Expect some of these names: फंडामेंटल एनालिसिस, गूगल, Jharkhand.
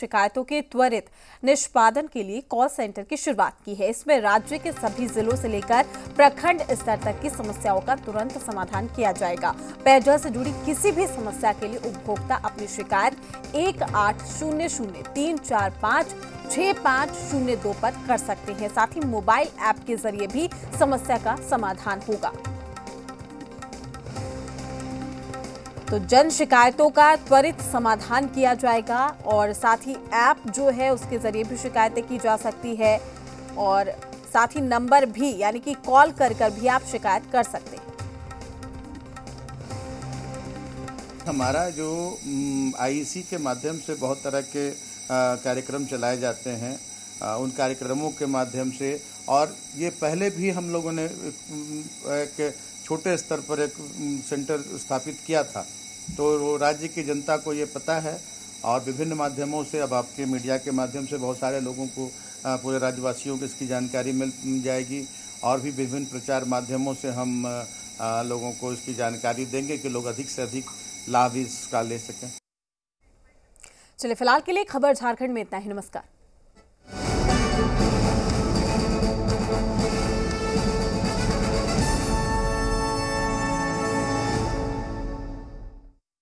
शिकायतों के त्वरित निष्पादन के लिए कॉल सेंटर की शुरुआत की है। इसमें राज्य के सभी जिलों से लेकर प्रखंड स्तर तक की समस्याओं का तुरंत समाधान किया जाएगा। पेयजल से जुड़ी किसी भी समस्या के लिए उपभोक्ता अपनी शिकायत 1800 345 6502 पर कर सकते हैं। साथ ही मोबाइल ऐप के जरिए भी समस्या का समाधान होगा। तो जन शिकायतों का त्वरित समाधान किया जाएगा और साथ ही ऐप जो है उसके जरिए भी शिकायतें की जा सकती है और साथ ही नंबर भी यानी कि कॉल कर कर भी आप शिकायत कर सकते हैं। हमारा जो आईसी के माध्यम से बहुत तरह के कार्यक्रम चलाए जाते हैं, उन कार्यक्रमों के माध्यम से और ये पहले भी हम लोगों ने एक छोटे स्तर पर एक सेंटर स्थापित किया था, तो राज्य की जनता को ये पता है और विभिन्न माध्यमों से अब आपके मीडिया के माध्यम से बहुत सारे लोगों को पूरे राज्यवासियों को इसकी जानकारी मिल जाएगी और भी विभिन्न प्रचार माध्यमों से हम लोगों को इसकी जानकारी देंगे कि लोग अधिक से अधिक लाभ इसका ले सकें। चलिए फिलहाल के लिए खबर झारखंड में इतना ही। नमस्कार।